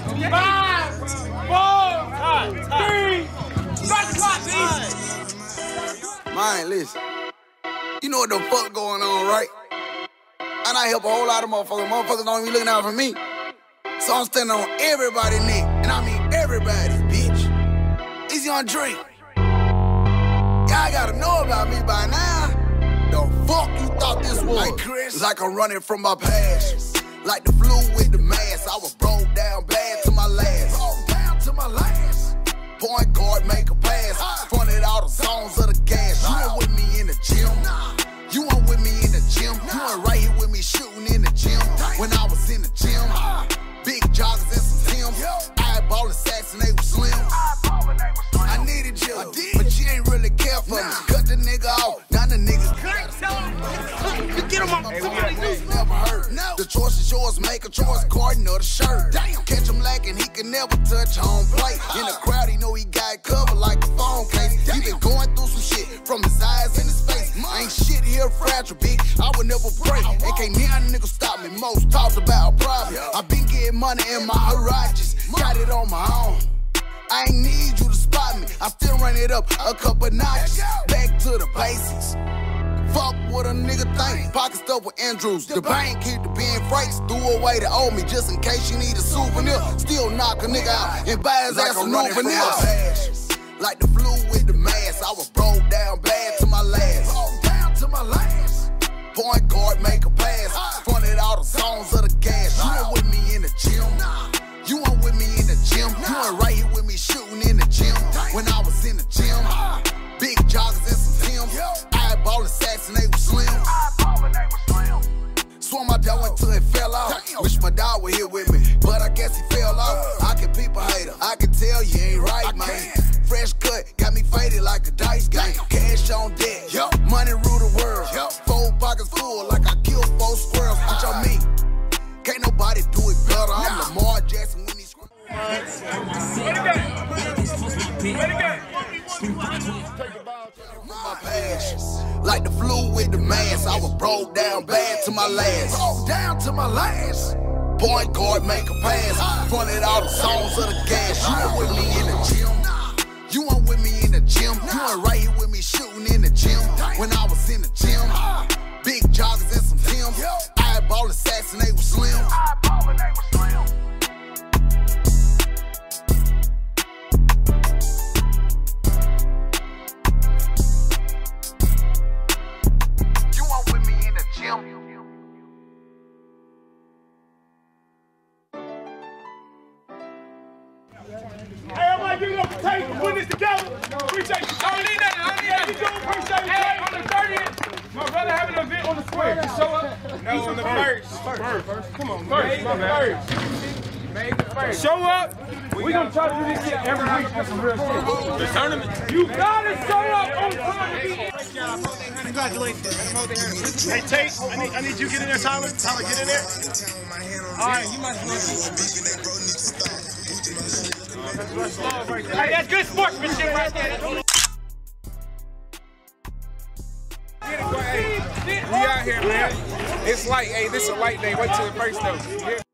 5, 4, 3, start the clock, please. Mine, listen. You know what the fuck going on, right? And I help a whole lot of motherfuckers. Motherfuckers don't even looking out for me. So I'm standing on everybody's neck. And I mean everybody, bitch. Easy on Drake. Y'all gotta know about me by now. The fuck you thought this was? Like Chris, like I'm running from my past. Like the flu with the mask. I was broke down bad to my last. Point guard, make a pass. Fronted all the zones of the gas. You ain't with me in the gym. You ain't with me in the gym. You ain't right here with me shooting in the gym. When I was in the gym, big joggers and some Timbs. Eyeballing sacks and they were slim. I needed you, but you ain't really care for me. Cut the nigga off, now the niggas. Get him on my phone. Never hurt. The choice is yours, make a choice. Cardin or the shirt. Damn. Catch him lacking, he can never touch home plate. In the crowd, he know he got it covered like a phone case. He been going through some shit from his eyes and his face. Ain't shit here fragile, bitch. I would never break. And can't now nigga stop me. Most talks about private. I been getting money in my garages. Got it on my own. I ain't need you to spot me. I still run it up a couple notches. Back to the basics. Fuck what a nigga think. Pocket stuff with Andrews. The bank keep the Ben Freights. Threw away to owe me just in case you need a souvenir. Still knock a nigga out and buy his ass a new vanilla. Like the flu with the mask. I was broke down bad to my last. Point guard, make a pass. Fronted all the zones of the gas. You ain't with me in the gym. You ain't with me in the gym. You ain't right here with me shooting in the gym. When I was in the gym, big joggers and some Timbs. Eyeballing sacks and they were slim. Swung my dog until it fell off. Wish my dog were here with me, but I guess he fell off. I can peep a hater, I can tell you ain't right, man. Fresh cut, got me faded like a dice game. Cash on deck, money rule the world. 4 pockets full like I killed 4 squirrels. What y'all mean? Can't nobody do it better. I'm Lamar Jackson when he's. Like the flu with the mask. I was broke down bad to my last. Point guard, make a pass. Fronted all the zones of the gas. You ain't with me in the gym. You ain't with me in the gym. You ain't right here with me shooting in the gym. When I was in the gym, big joggers and some Timbs. Eyeballing sacks and they were slim. You weren't with me in the gym. Hey, I want to give it up for Tate for putting this together. Appreciate you. I don't need nothing. I don't need anything. Appreciate you. Hey, on the 30th, my brother having an event on the square. Show up. No, on the first. Come on, May 1st. Show up. We gonna try to do this shit every week on some real shit. The tournament. You gotta show up on time. Congratulations. Hey Tate, I need you to get in there, Tyler. Tyler, get in there. All right, you might as well. Hey, that's good sportsmanship right there. We out here, man. It's like, hey, this is a light day. Wait till the first though.